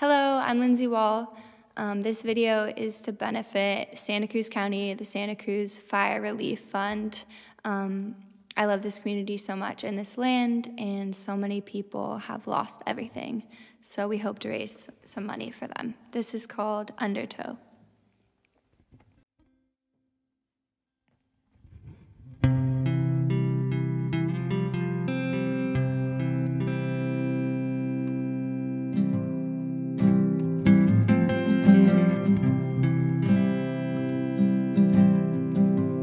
Hello, I'm Lindsey Wall. This video is to benefit Santa Cruz County, the Santa Cruz Fire Relief Fund. I love this community so much and this land, and so many people have lost everything. So we hope to raise some money for them. This is called Undertow.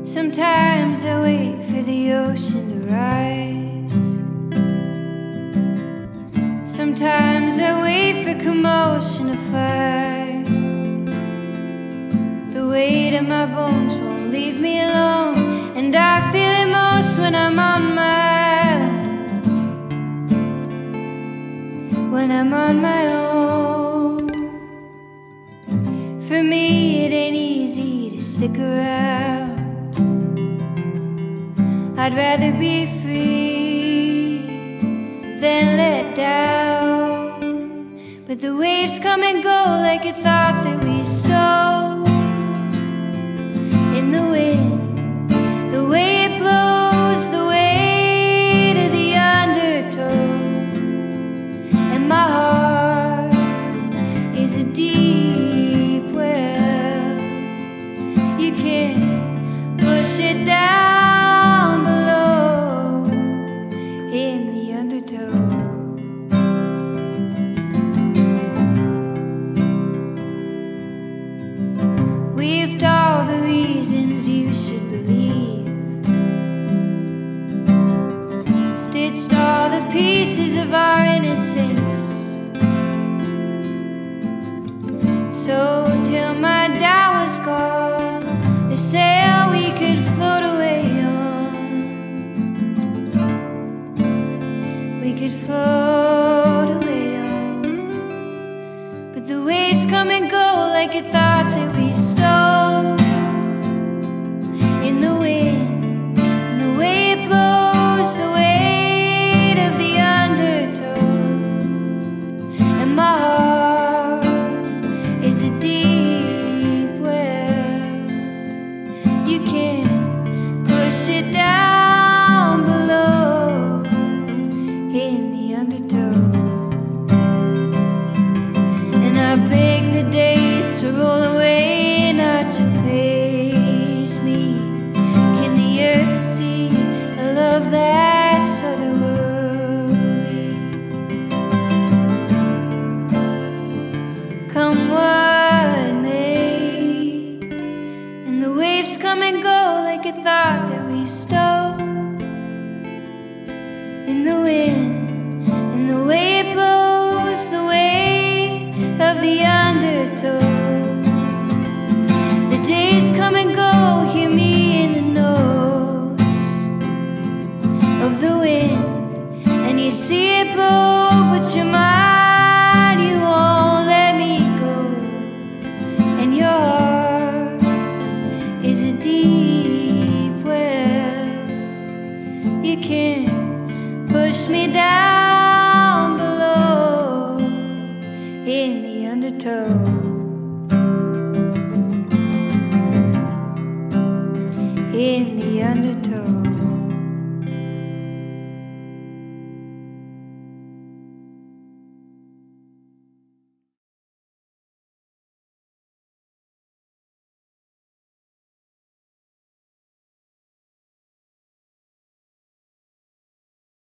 Sometimes I wait for the ocean to rise. Sometimes I wait for commotion to fly. The weight of my bones won't leave me alone, and I feel it most when I'm on my own. When I'm on my own. For me it ain't easy to stick around. I'd rather be free than let down. But the waves come and go like a thought that we stole. In the wind, the way it blows, the weight of the undertow. And my heart is a deep well. You can't push it down. We've all the reasons you should believe, stitched all the pieces of our innocence. So till my doubt was gone, a sail we could float away on. We could float away on. But the waves come and go like a thought that we stole. In the wind, and the way it blows, the weight of the undertow. And my heart is a deep well. You can't push it down below. In the undertow. And I beg the day to roll away, not to face me. Can the earth see a love that's otherworldly? Come what may, and the waves come and go like a thought that we stole. In the wind, and the way it blows, the weight of the undertow. Days come and go, hear me in the notes of the wind, and you see it blow, but your mind, you won't let me go, and your heart is a deep well. You can't push me down below in the undertow.